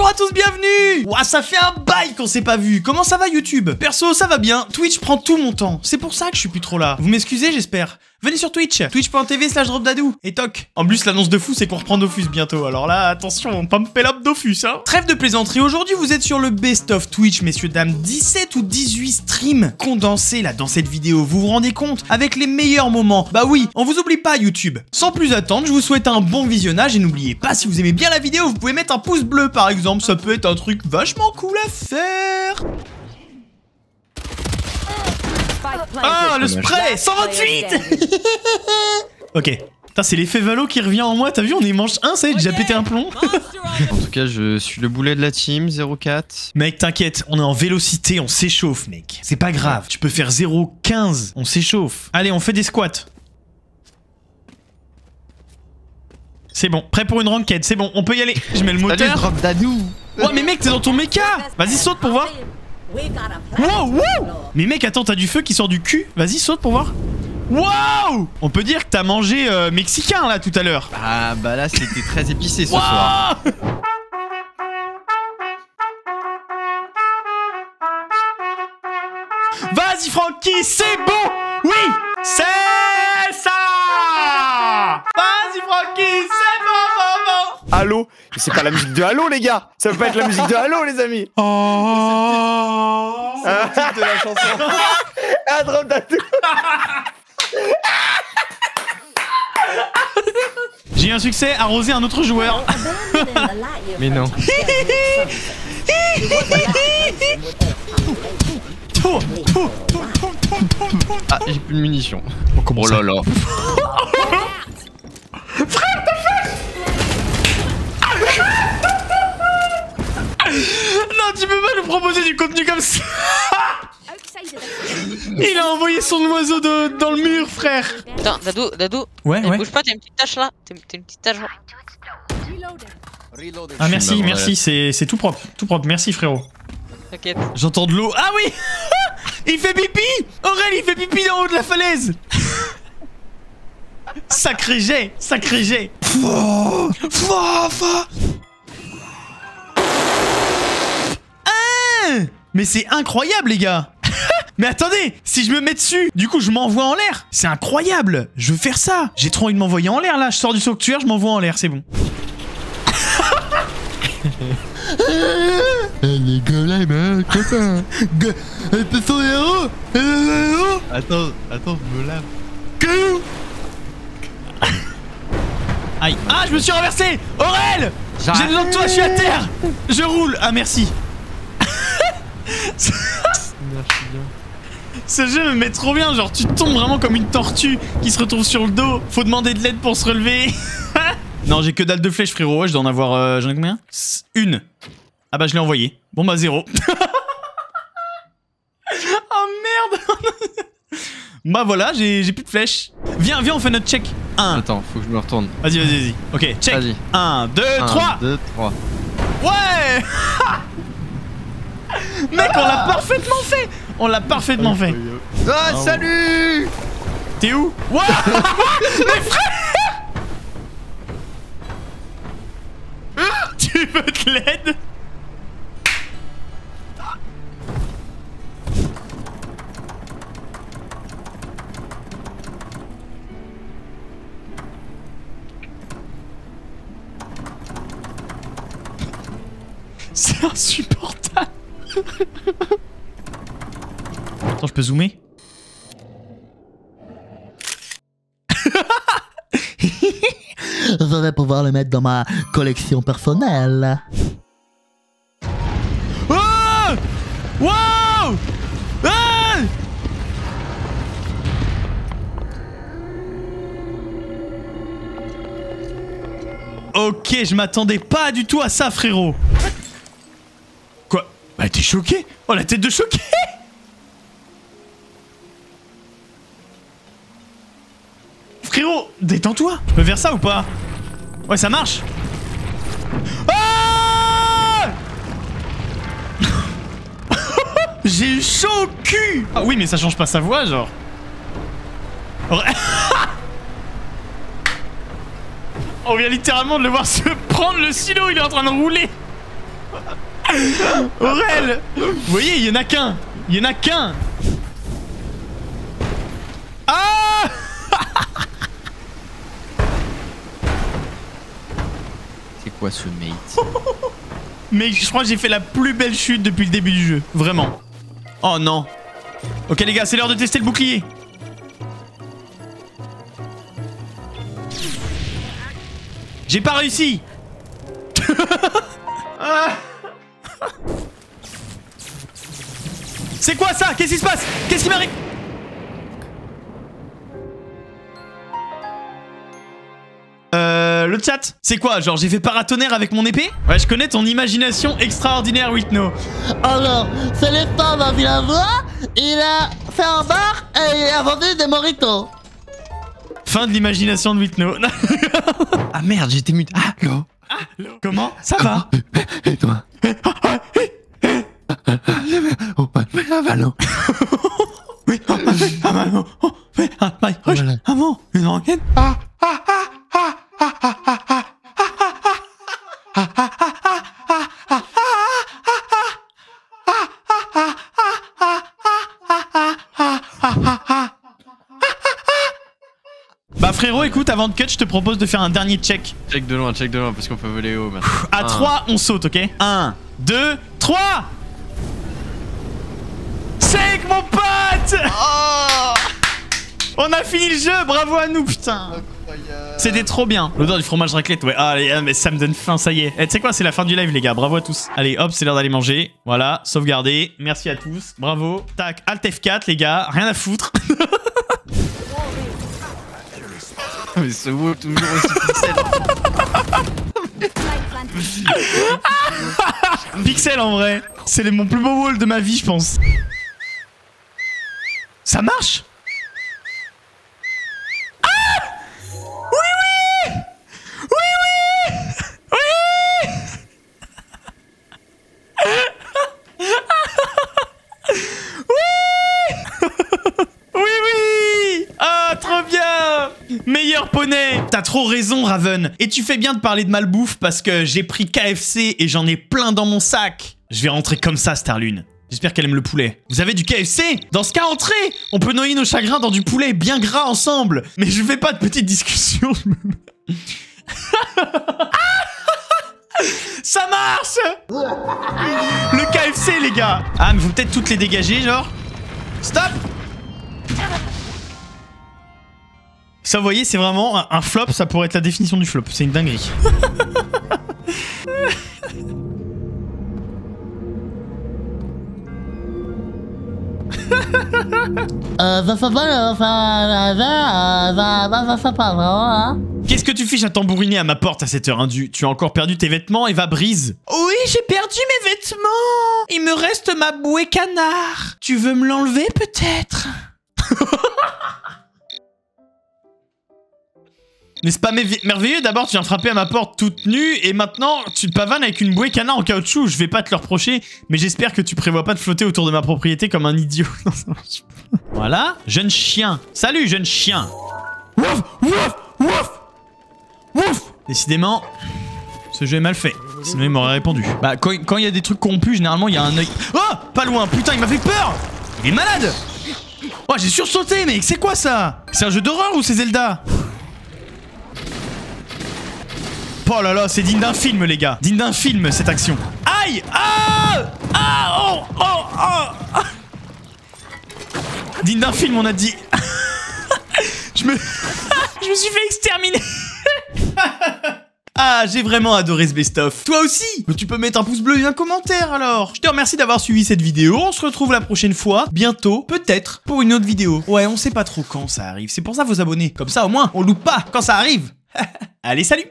Bonjour à tous, bienvenue. Ouah, ça fait un bail qu'on s'est pas vu. Comment ça va YouTube? Perso, ça va bien. Twitch prend tout mon temps. C'est pour ça que je suis plus trop là. Vous m'excusez, j'espère. Venez sur Twitch, twitch.tv/dropdadou et toc. En plus, l'annonce de fou, c'est qu'on reprend Dofus bientôt. Alors là, attention, on pump it up Dofus, hein. Trêve de plaisanterie, aujourd'hui, vous êtes sur le best of Twitch, messieurs, dames. 17 ou 18 streams condensés, là, dans cette vidéo. Vous vous rendez compte? Avec les meilleurs moments. Bah oui, on vous oublie pas, YouTube. Sans plus attendre, je vous souhaite un bon visionnage et n'oubliez pas, si vous aimez bien la vidéo, vous pouvez mettre un pouce bleu, par exemple. Ça peut être un truc vachement cool à faire. Ah, le spray 128. Ok. Putain, c'est l'effet Valo qui revient en moi. T'as vu, on y mange un, ça y est, déjà pété un plomb. En tout cas, je suis le boulet de la team, 0,4. Mec, t'inquiète, on est en vélocité, on s'échauffe, mec. C'est pas grave, tu peux faire 0,15, on s'échauffe. Allez, on fait des squats. C'est bon, prêt pour une ranked, c'est bon, on peut y aller. Je mets le moteur. Salut, Drop Dadou. Oh, mais mec, t'es dans ton méca. Vas-y, saute pour voir. Wow, wow. Mais mec, attends, t'as du feu qui sort du cul. Vas-y, saute pour voir. Wow. On peut dire que t'as mangé mexicain, là, tout à l'heure. Ah, bah là, c'était très épicé ce soir. Vas-y, Francky, c'est bon. Oui, c'est ça. Vas-y, Francky, c'est bon, maman. Halo, c'est pas la musique de Halo, les gars. Ça peut pas être la musique de Halo, les amis. Oh. C'est le titre de la chanson. Ah, Drop Dadou. J'ai eu un succès, arroser un autre joueur. Mais non. Ah, j'ai plus de munitions. Oh là là. Frère, t'as fait. Non, tu peux pas nous proposer du contenu comme ça. Il a envoyé son oiseau dans le mur, frère. Putain, Dadou, ouais. Bouge pas, t'as une petite tâche là. T'as une petite tâche là. Ah, merci, c'est tout propre, merci frérot. T'inquiète. J'entends de l'eau. Ah oui. Il fait pipi. Aurel, il fait pipi d'en haut de la falaise. Sacré jet. Mais c'est incroyable, les gars. Mais attendez, si je me mets dessus, du coup je m'envoie en l'air. C'est incroyable. Je veux faire ça. J'ai trop envie de m'envoyer en l'air là. Je sors du sanctuaire, je m'envoie en l'air, c'est bon. Attends, je me lave. Aïe. Ah, je me suis renversé. Aurel, j'ai besoin de toi, je suis à terre. Je roule. Ah, merci. Ce jeu me met trop bien, genre tu tombes vraiment comme une tortue qui se retrouve sur le dos. Faut demander de l'aide pour se relever. Non, j'ai que dalle de flèches, frérot. Je dois en avoir... j'en ai combien? Une. Ah bah je l'ai envoyé. Bon bah zéro. Oh merde. Bah voilà, j'ai plus de flèches. Viens, on fait notre check. 1. Attends, faut que je me retourne. Vas-y. Ok, check. 1, 2, 3. 2, 3. Ouais. Mec, on l'a parfaitement fait. Ah, salut. T'es où? Wow. Mais frère. Tu veux de l'aide? C'est insupportable. Attends, je peux zoomer. Je vais pouvoir le mettre dans ma collection personnelle. Oh, wow, ah, ok, je m'attendais pas du tout à ça, frérot. Quoi? Bah t'es choqué? Oh, la tête de choqué. Frérot, détends-toi. Je peux faire ça ou pas? Ouais, ça marche. Ah. J'ai eu chaud au cul. Ah oui, mais ça change pas sa voix, genre. On vient littéralement de le voir se prendre le silo, il est en train de rouler. Aurel, vous voyez, il y en a qu'un. Il y en a qu'un. Ah. C'est quoi ce mate? Mais je crois que j'ai fait la plus belle chute depuis le début du jeu. Vraiment. Oh non. Ok les gars, c'est l'heure de tester le bouclier. J'ai pas réussi. C'est quoi ça? Qu'est-ce qui se passe? Qu'est-ce qui m'arrive? Le chat, c'est quoi? Genre j'ai fait paratonnerre avec mon épée? Ouais, je connais ton imagination extraordinaire, Whitno. Alors, c'est les femmes à Villavoie, il a fait un bar et il a vendu des moritos. Fin de l'imagination de Whitno. Ah merde, j'étais mute. Ah, allô. Comment ça va? Et toi? Oui, une enquête. Bah frérot, écoute, avant de cut, je te propose de faire un dernier check. Check de loin, parce qu'on peut voler haut maintenant. À 3, on saute, ok? 1, 2, 3. Check, mon pote! Oh, on a fini le jeu, bravo à nous, putain. C'était trop bien. L'odeur du fromage raclette, ouais. Ah, allez, mais ça me donne faim, ça y est. Eh, tu sais quoi, c'est la fin du live, les gars. Bravo à tous. Allez, hop, c'est l'heure d'aller manger. Voilà, sauvegarder. Merci à tous. Bravo. Tac, Alt F4, les gars. Rien à foutre. Mais ce mot est toujours aussi pixel. Pixel, en vrai. C'est mon plus beau wall de ma vie, je pense. Ça marche? Meilleur poney! T'as trop raison, Raven. Et tu fais bien de parler de malbouffe parce que j'ai pris KFC et j'en ai plein dans mon sac. Je vais rentrer comme ça, Starlune. J'espère qu'elle aime le poulet. Vous avez du KFC? Dans ce cas, entrez! On peut noyer nos chagrins dans du poulet bien gras ensemble. Mais je fais pas de petites discussions. Ça marche! Le KFC, les gars! Ah, mais faut peut-être toutes les dégager, genre. Stop! Ça, vous voyez, c'est vraiment un flop, ça pourrait être la définition du flop. C'est une dinguerie. Qu'est-ce que tu fiches à tambouriner à ma porte à cette heure, hein, tu as encore perdu tes vêtements, Eva Brise? Oui, j'ai perdu mes vêtements. Il me reste ma bouée canard. Tu veux me l'enlever, peut-être? N'est-ce pas merveilleux? D'abord, tu viens frapper à ma porte toute nue et maintenant, tu te pavanes avec une bouée canard en caoutchouc. Je vais pas te le reprocher, mais j'espère que tu prévois pas de flotter autour de ma propriété comme un idiot. Non, ça marche pas. Voilà, jeune chien. Salut, jeune chien. Wouf, wouf, wouf, wouf. Décidément, ce jeu est mal fait. Sinon, il m'aurait répondu. Bah, quand il y a des trucs corrompus, généralement, il y a un œil. Oh, pas loin. Putain, il m'a fait peur. Il est malade. Oh, j'ai sursauté, mec. C'est quoi ça? C'est un jeu d'horreur ou c'est Zelda? Oh là là, c'est digne d'un film, les gars. Digne d'un film, cette action. Aïe! Ah! Ah! Oh! Oh! Oh! Ah. Digne d'un film, on a dit. Je me suis fait exterminer. Ah, j'ai vraiment adoré ce best-of. Toi aussi? Mais tu peux mettre un pouce bleu et un commentaire, alors. Je te remercie d'avoir suivi cette vidéo. On se retrouve la prochaine fois, bientôt, peut-être, pour une autre vidéo. Ouais, on sait pas trop quand ça arrive. C'est pour ça, vos abonnés. Comme ça, au moins, on loupe pas quand ça arrive. Allez, salut!